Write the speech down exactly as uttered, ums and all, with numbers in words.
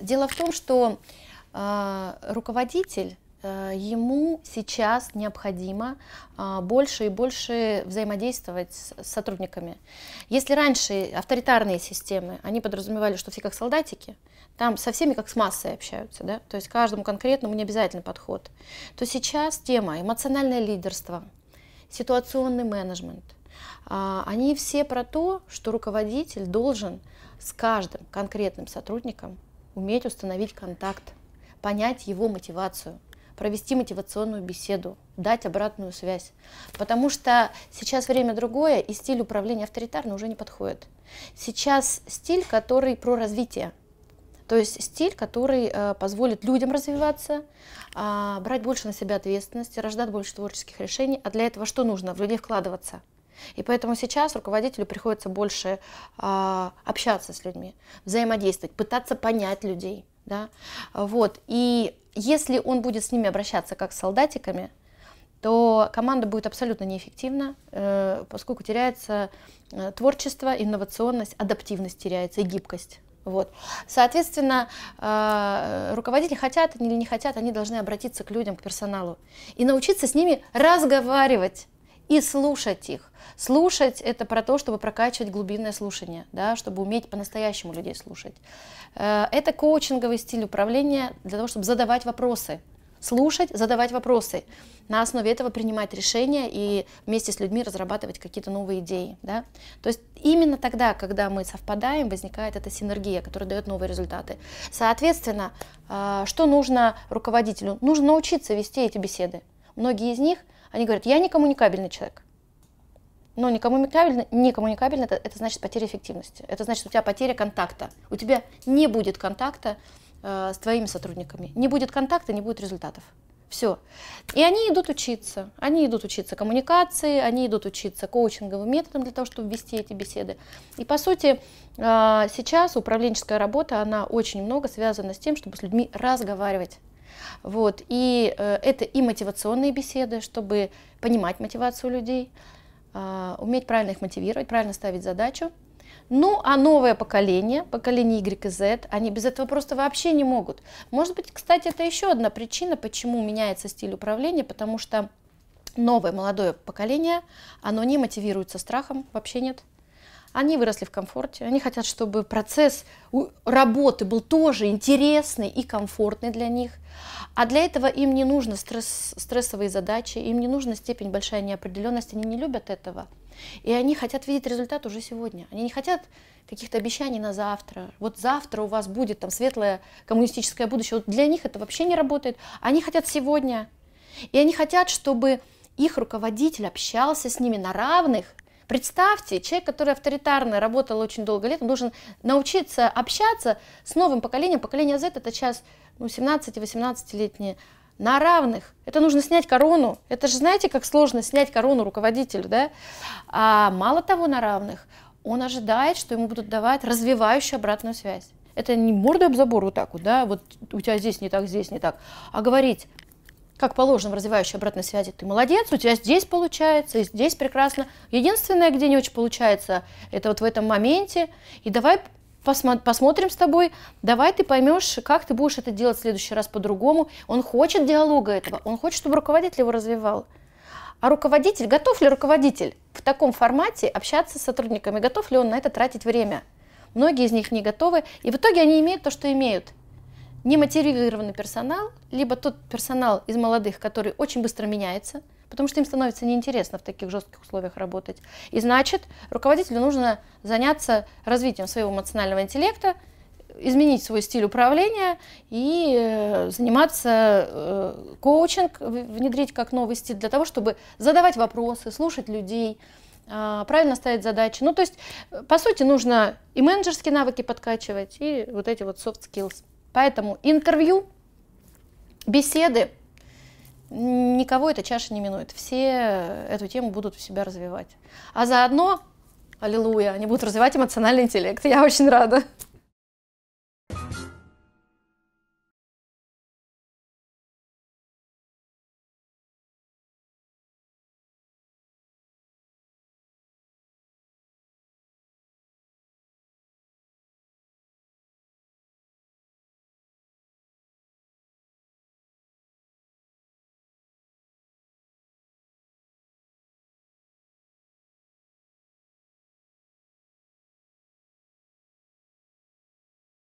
Дело в том, что э, руководитель, э, ему сейчас необходимо э, больше и больше взаимодействовать с, с сотрудниками. Если раньше авторитарные системы, они подразумевали, что все как солдатики, там со всеми как с массой общаются, да? То есть каждому конкретному не обязательно подход, то сейчас тема эмоциональное лидерство, ситуационный менеджмент, э, они все про то, что руководитель должен с каждым конкретным сотрудником уметь установить контакт, понять его мотивацию, провести мотивационную беседу, дать обратную связь. Потому что сейчас время другое, и стиль управления авторитарно уже не подходит. Сейчас стиль, который про развитие, то есть стиль, который э, позволит людям развиваться, э, брать больше на себя ответственности, рождать больше творческих решений. А для этого что нужно? В людей вкладываться. И поэтому сейчас руководителю приходится больше а, общаться с людьми, взаимодействовать, пытаться понять людей. Да? Вот. И если он будет с ними обращаться как с солдатиками, то команда будет абсолютно неэффективна, э, поскольку теряется э, творчество, инновационность, адаптивность теряется и гибкость. Вот. Соответственно, э, руководители хотят или не хотят, они должны обратиться к людям, к персоналу и научиться с ними разговаривать. И слушать их. Слушать — это про то, чтобы прокачивать глубинное слушание, да, чтобы уметь по-настоящему людей слушать. Это коучинговый стиль управления для того, чтобы задавать вопросы. Слушать, задавать вопросы. На основе этого принимать решения и вместе с людьми разрабатывать какие-то новые идеи. Да. То есть именно тогда, когда мы совпадаем, возникает эта синергия, которая дает новые результаты. Соответственно, что нужно руководителю? Нужно научиться вести эти беседы. Многие из них они говорят, я не коммуникабельный человек. Но не коммуникабельный, не коммуникабельный это, это значит потеря эффективности. Это значит, у тебя потеря контакта. У тебя не будет контакта э, с твоими сотрудниками. Не будет контакта, не будет результатов. Все. И они идут учиться. Они идут учиться коммуникации, они идут учиться коучинговым методам для того, чтобы вести эти беседы. И по сути, э, сейчас управленческая работа, она очень много связана с тем, чтобы с людьми разговаривать. Вот. И э, это и мотивационные беседы, чтобы понимать мотивацию людей, э, уметь правильно их мотивировать, правильно ставить задачу. Ну, а новое поколение, поколение Y и Z, они без этого просто вообще не могут. Может быть, кстати, это еще одна причина, почему меняется стиль управления, потому что новое молодое поколение, оно не мотивируется страхом, вообще нет. Они выросли в комфорте, они хотят, чтобы процесс работы был тоже интересный и комфортный для них. А для этого им не нужны стресс, стрессовые задачи, им не нужна степень большая неопределенности, они не любят этого. И они хотят видеть результат уже сегодня. Они не хотят каких-то обещаний на завтра. Вот завтра у вас будет там светлое коммунистическое будущее. Вот для них это вообще не работает. Они хотят сегодня. И они хотят, чтобы их руководитель общался с ними на равных. Представьте, человек, который авторитарно работал очень долго лет, он должен научиться общаться с новым поколением. Поколение Z это сейчас ну, семнадцати-восемнадцатилетние, на равных. Это нужно снять корону. Это же знаете, как сложно снять корону руководителю, да? А мало того, на равных он ожидает, что ему будут давать развивающую обратную связь. Это не мордой об забор вот так вот, да, вот у тебя здесь не так, здесь не так, а говорить. Как положено в развивающей обратной связи, ты молодец, у тебя здесь получается, и здесь прекрасно. Единственное, где не очень получается, это вот в этом моменте. И давай посмо- посмотрим с тобой, давай ты поймешь, как ты будешь это делать в следующий раз по-другому. Он хочет диалога этого, он хочет, чтобы руководитель его развивал. А руководитель, готов ли руководитель в таком формате общаться с сотрудниками, готов ли он на это тратить время? Многие из них не готовы, и в итоге они имеют то, что имеют. Немотивированный персонал, либо тот персонал из молодых, который очень быстро меняется, потому что им становится неинтересно в таких жестких условиях работать. И значит, руководителю нужно заняться развитием своего эмоционального интеллекта, изменить свой стиль управления и э, заниматься э, коучинг, внедрить как новый стиль для того, чтобы задавать вопросы, слушать людей, правильно ставить задачи. Ну, то есть, по сути, нужно и менеджерские навыки подкачивать, и вот эти вот soft skills. Поэтому интервью, беседы, никого эта чаша не минует. Все эту тему будут у себя развивать. А заодно, аллилуйя, они будут развивать эмоциональный интеллект. Я очень рада.